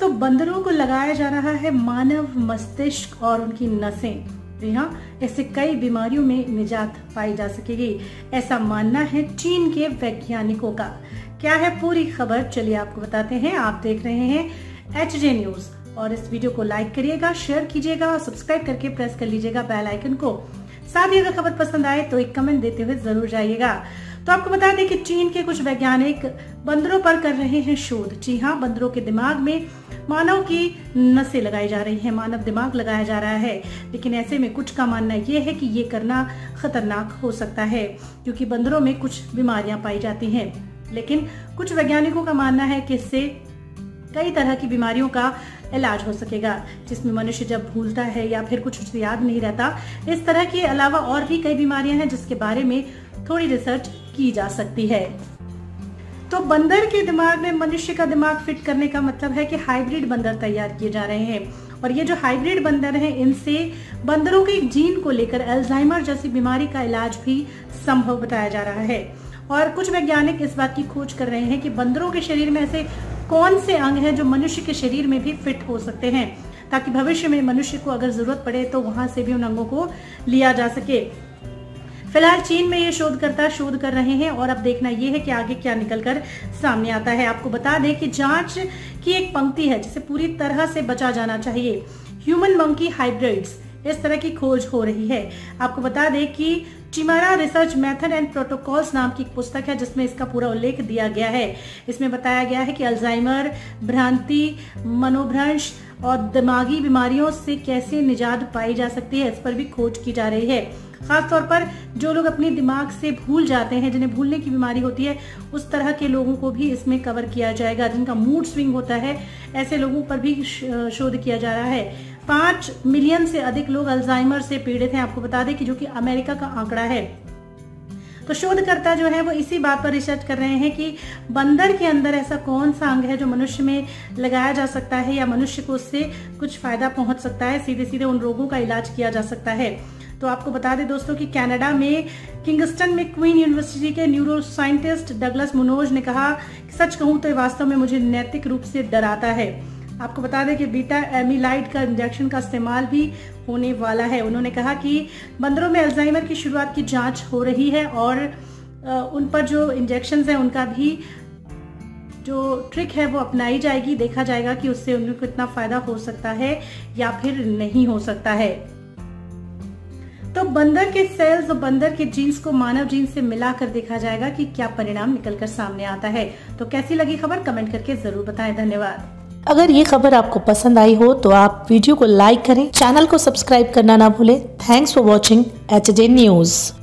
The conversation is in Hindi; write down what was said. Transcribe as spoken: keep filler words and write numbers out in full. दोस्तों बंदरों को लगाया जा रहा है मानव मस्तिष्क और उनकी नसें। जी हाँ, ऐसे कई बीमारियों में निजात पाई जा सकेगी, ऐसा मानना है चीन के वैज्ञानिकों का। क्या है पूरी खबर, चलिए आपको बताते हैं। आप देख रहे हैं एच जे न्यूज और इस वीडियो को लाइक करिएगा, शेयर कीजिएगा और सब्सक्राइब करके प्रेस कर लीजिएगा बेल आइकन को। साथ ही अगर खबर पसंद आए तो एक कमेंट देते हुए जरूर जाइएगा। तो आपको बता दें कि चीन के कुछ वैज्ञानिक बंदरों पर कर रहे हैं शोध। जी हाँ, बंदरों के दिमाग में मानव की नसें लगाई जा रही हैं, मानव दिमाग लगाया जा रहा है। लेकिन ऐसे में कुछ का मानना यह है कि ये करना खतरनाक हो सकता है क्योंकि बंदरों में कुछ बीमारियां पाई जाती हैं। लेकिन कुछ वैज्ञानिकों का मानना है कि इससे कई तरह की बीमारियों का इलाज हो सकेगा, जिसमें मनुष्य जब भूलता है या फिर कुछ याद नहीं रहता। इस तरह के अलावा और भी कई बीमारियां हैं जिसके बारे में थोड़ी रिसर्च की जा सकती है। तो बंदर के दिमाग में मनुष्य का दिमाग फिट करने का मतलब है कि हाइब्रिड बंदर तैयार किए जा रहे हैं और ये जो हाइब्रिड बंदर हैं, इनसे बंदरों के जीन को लेकर अल्जाइमर जैसी बीमारी का इलाज भी संभव बताया जा रहा है। और कुछ वैज्ञानिक इस बात की खोज कर रहे हैं कि बंदरों के शरीर में ऐसे कौन से अंग हैं जो मनुष्य के शरीर में भी फिट हो सकते हैं, ताकि भविष्य में मनुष्य को अगर जरूरत पड़े तो वहां से भी उन अंगों को लिया जा सके। फिलहाल चीन में ये शोधकर्ता शोध कर रहे हैं और अब देखना ये है कि आगे क्या निकलकर सामने आता है। आपको बता दें कि जांच की एक पंक्ति है जिसे पूरी तरह से बचा जाना चाहिए, ह्यूमन मंकी हाइब्रिड्स, इस तरह की खोज हो रही है। आपको बता दें कि chimera research method and protocols नाम की पुस्तक है जिसमें इसका पूरा उल्लेख दिया गया है। इसमें बताया गया है कि अल्जाइमर, भ्रांति, मनोभ्रंश और दिमागी बीमारियों से कैसे निजात पाई जा सकती है, इस पर भी खोज की जा रही है। खासतौर पर जो लोग अपने दिमाग से भूल जाते हैं, जिन्हें भूलने की बीमारी होती है, उस तरह के लोगों को भी इसमें कवर किया जाएगा। जिनका मूड स्विंग होता है, ऐसे लोगों पर भी शोध किया जा रहा है। पाँच मिलियन से अधिक लोग अल्जाइमर से पीड़ित हैं, आपको बता दें कि जो कि अमेरिका का आंकड़ा है। तो शोधकर्ता जो है वो इसी बात पर रिसर्च कर रहे हैं कि बंदर के अंदर ऐसा कौन सा अंग है जो मनुष्य में लगाया जा सकता है या मनुष्य को उससे कुछ फायदा पहुंच सकता है, सीधे सीधे उन रोगों का इलाज किया जा सकता है। तो आपको बता दें दोस्तों कि कनाडा में किंगस्टन में क्वीन यूनिवर्सिटी के न्यूरो साइंटिस्ट डगलस मुनोज ने कहा, सच कहूं तो वास्तव में मुझे नैतिक रूप से डराता है। आपको बता दें कि बीटा एमीलाइड का इंजेक्शन का इस्तेमाल भी होने वाला है। उन्होंने कहा कि बंदरों में अल्जाइमर की शुरुआत की जांच हो रही है और उन पर जो इंजेक्शन हैं उनका भी जो ट्रिक है वो अपनाई जाएगी। देखा जाएगा कि उससे उनको कितना फायदा हो सकता है या फिर नहीं हो सकता है। तो बंदर के सेल्स और बंदर के जीन्स को मानव जीन्स से मिलाकर देखा जाएगा कि क्या परिणाम निकलकर सामने आता है। तो कैसी लगी खबर, कमेंट करके जरूर बताएं। धन्यवाद। अगर ये खबर आपको पसंद आई हो तो आप वीडियो को लाइक करें, चैनल को सब्सक्राइब करना ना भूलें। Thanks for watching H J news.